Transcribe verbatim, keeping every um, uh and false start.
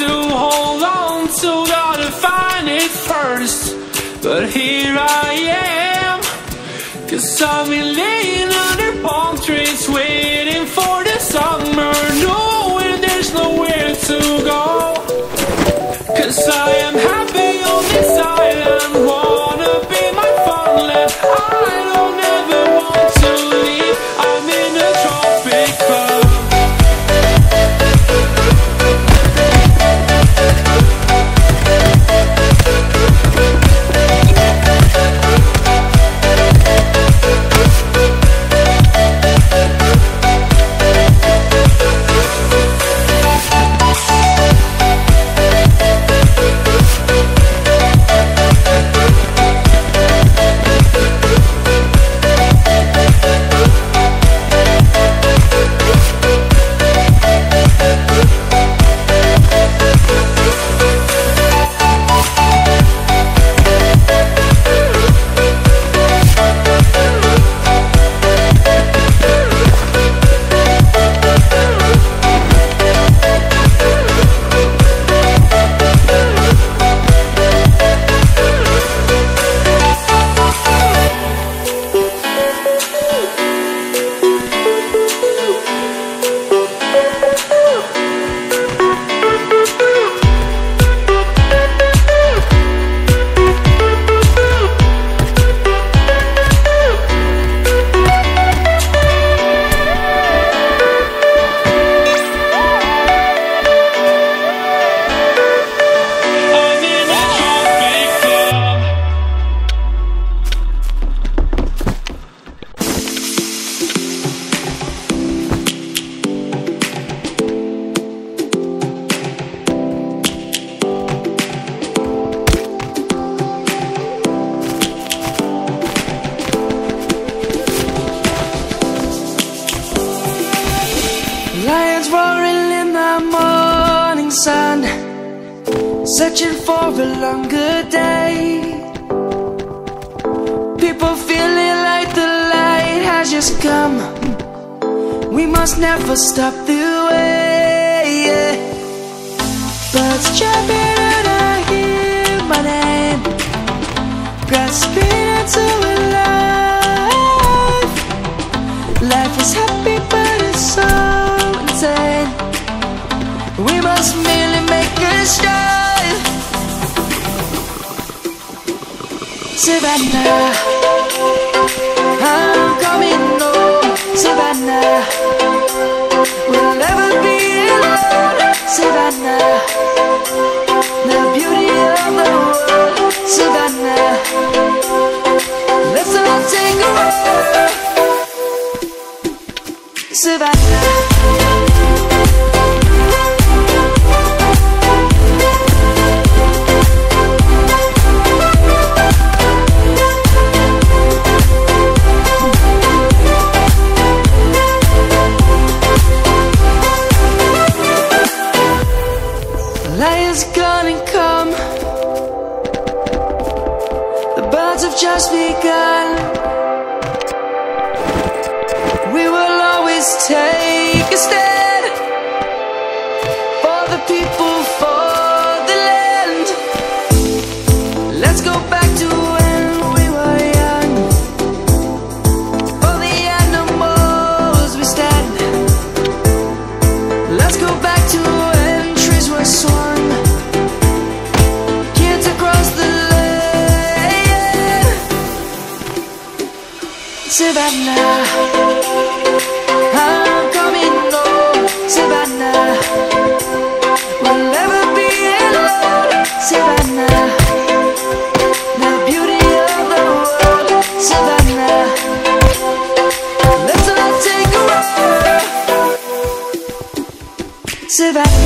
To hold on to, gotta find it first. But here I am, 'cause I've been laying under palm trees waiting for the summer, knowing there's nowhere to go. 'Cause I am happy on this island, wanna be my farmland. I don't ever want to leave, I'm in a tropic club. Sun, searching for a longer day. People feeling like the light has just come. We must never stop the way, yeah. Birds jumping and I hear my name, grasping into a life. Life is happy but it's so insane. We must merely make a start. Savannah, I'm coming home. Savannah, we'll never be alone. Savannah, the beauty of the world. Savannah, let's all take a walk. Savannah. Lion's gonna come. The birds have just begun. We will always take a stand for the people, for the land. Let's go back to when we were young. For the animals we stand. Let's go back to when trees were swung. Savannah, I'm coming home. Savannah, we'll never be alone. Savannah, the beauty of the world. Savannah, let's all take a walk. Savannah.